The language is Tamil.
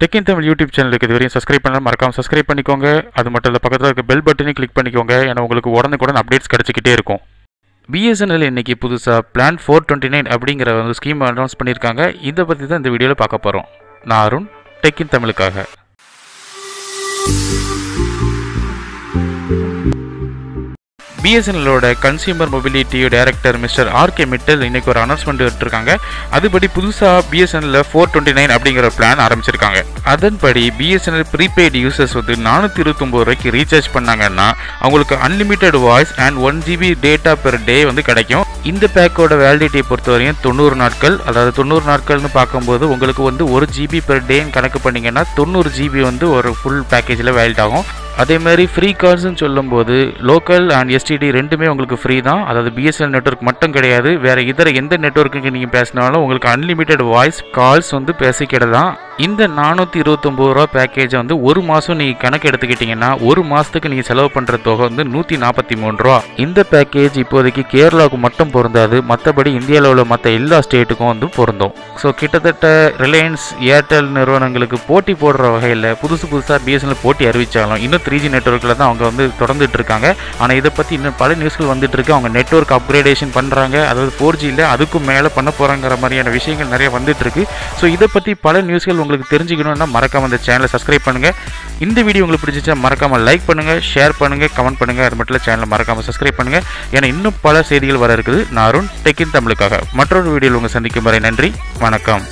Tech in Tamil YouTube channel ku subscribe panna marakama subscribe pannikonga adu mattum pakkathula irukka bell button click pannikonga ena ungalku udanukudan updates kadichikitte irukum BSNL inniki pudusa plan 429 abingra oru scheme announce panniranga idha pathi dhaan indha video la paaka porom na arun Tech in Tamil kaga BSNL Consumer Mobility Director Mr. R.K. Mittal இன்னைக்கு ஒரு announcement எடுத்துருக்காங்க. அதுபடி புதுசா BSNL 429 அப்படிங்கற பிளான் ஆரம்பிச்சிருக்காங்க. அதன்படி BSNL prepaid users வந்து 429 ரூபாய்க்கு ரீசார்ஜ் பண்ணாங்கன்னா அவங்களுக்கு unlimited voice and 1 GB data per day வந்து கிடைக்கும். இந்த பேக்கோட validity பொறுத்தவரையும் 90 நாட்கள். அதாவது 90 நாட்கள்னு பாக்கும்போது உங்களுக்கு வந்து 1 GB per day கணக்கு பண்ணீங்கன்னா 90 GB வந்து ஒரு full packageல valid ஆகும். அதே மாதிரி ஃப்ரீ கால்ஸ்னு சொல்லும்போது லோக்கல் அண்ட் எஸ்டிடி ரெண்டுமே உங்களுக்கு ஃப்ரீ தான். அதாவது பிஎஸ்என்எல் நெட்வொர்க் மட்டும் கிடையாது, வேற இதர எந்த நெட்வொர்க்குக்கு நீங்கள் பேசினாலும் உங்களுக்கு அன்லிமிட்டெட் வாய்ஸ் கால்ஸ் வந்து பேசிக்கிடலாம். இந்த 429 ரூபா பேக்கேஜை வந்து ஒரு மாதம் நீங்கள் கணக்கு எடுத்துக்கிட்டிங்கன்னா ஒரு மாதத்துக்கு நீங்கள் செலவு பண்ணுற தொகை வந்து 143 ரூபா. இந்த பேக்கேஜ் இப்போதைக்கு கேரளாவுக்கு மட்டும் பொருந்தாது, மற்றபடி இந்தியாவில் உள்ள மற்ற எல்லா ஸ்டேட்டுக்கும் வந்து பொருந்தும். ஸோ கிட்டத்தட்ட ரிலையன்ஸ் ஏர்டெல் நிறுவனங்களுக்கு போட்டி போடுற வகையில் புதுசாக பிஎஸ்என்எல் போட்டி அறிவித்தாலும் இன்னும் 3G நெட்வொர்க்கில் தான் அவங்க வந்து தொடர்ந்துட்டு இருக்காங்க. ஆனால் இதை பற்றி இன்னும் பல நியூஸ்கள் வந்துட்டு இருக்கு. அவங்க நெட்வொர்க் அப்கிரேடேஷன் பண்ணுறாங்க, அதாவது 4Gயில் அதுக்கும் மேலே பண்ண போகிறாங்கிற மாதிரியான விஷயங்கள் நிறைய வந்துட்டு இருக்கு. ஸோ இதை பற்றி பல நியூஸ்கள் உங்களுக்கு தெரிஞ்சுக்கணும்னா மறக்காம இந்த சேனலை சப்ஸ்கிரைப் பண்ணுங்க. இந்த வீடியோ உங்களுக்கு பிடிச்சிச்சா மறக்காம லைக் பண்ணுங்க, ஷேர் பண்ணுங்க, கமெண்ட் பண்ணுங்க. அது மட்டும் சேனலை மறக்காம சப்ஸ்கிரைப் பண்ணுங்க. ஏன்னா இன்னும் பல செய்திகள் வர இருக்குது. நான் அருண், டெக் இன் தமிழுக்காக மற்றொரு வீடியோவில் உங்களை சந்திக்கும் வரை நன்றி, வணக்கம்.